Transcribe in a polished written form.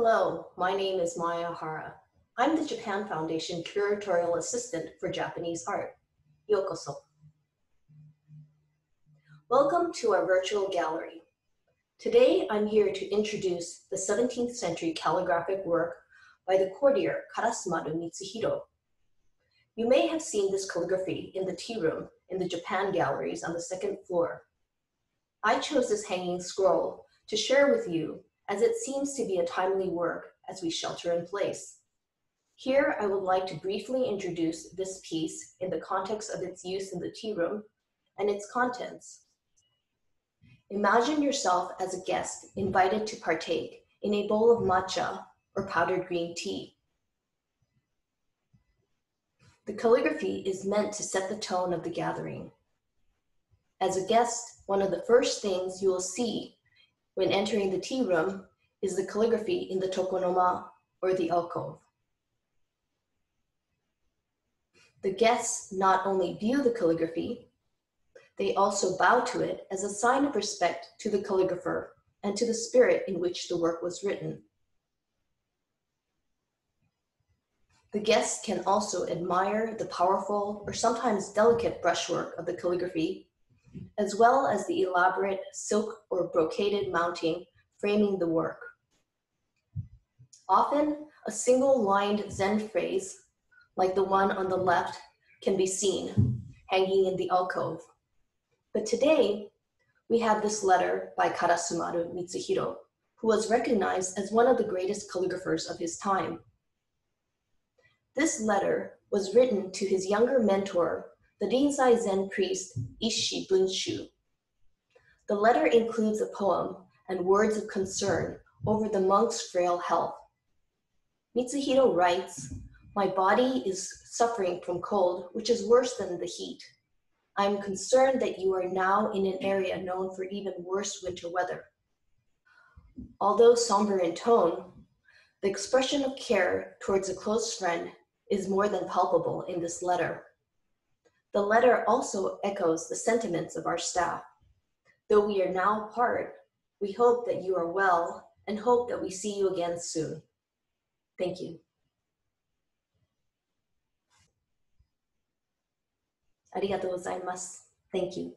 Hello, my name is Maya Hara. I'm the Japan Foundation Curatorial Assistant for Japanese Art. Yokoso. Welcome to our virtual gallery. Today, I'm here to introduce the 17th century calligraphic work by the courtier Karasumaru Mitsuhiro. You may have seen this calligraphy in the tea room in the Japan galleries on the second floor. I chose this hanging scroll to share with you as it seems to be a timely work as we shelter in place. Here, I would like to briefly introduce this piece in the context of its use in the tea room and its contents. Imagine yourself as a guest invited to partake in a bowl of matcha or powdered green tea. The calligraphy is meant to set the tone of the gathering. As a guest, one of the first things you will see when entering the tea room is the calligraphy in the tokonoma or the alcove. The guests not only view the calligraphy, they also bow to it as a sign of respect to the calligrapher and to the spirit in which the work was written. The guests can also admire the powerful or sometimes delicate brushwork of the calligraphy, as well as the elaborate silk or brocaded mounting framing the work. Often, a single lined Zen phrase like the one on the left can be seen hanging in the alcove. But today, we have this letter by Karasumaru Mitsuhiro, who was recognized as one of the greatest calligraphers of his time. This letter was written to his younger mentor, the Rinzai Zen priest, Ishi Bunshu. The letter includes a poem and words of concern over the monk's frail health. Mitsuhiro writes, "My body is suffering from cold, which is worse than the heat. I am concerned that you are now in an area known for even worse winter weather." Although somber in tone, the expression of care towards a close friend is more than palpable in this letter. The letter also echoes the sentiments of our staff. "Though we are now apart, we hope that you are well and hope that we see you again soon. Thank you." Arigatou gozaimasu. Thank you.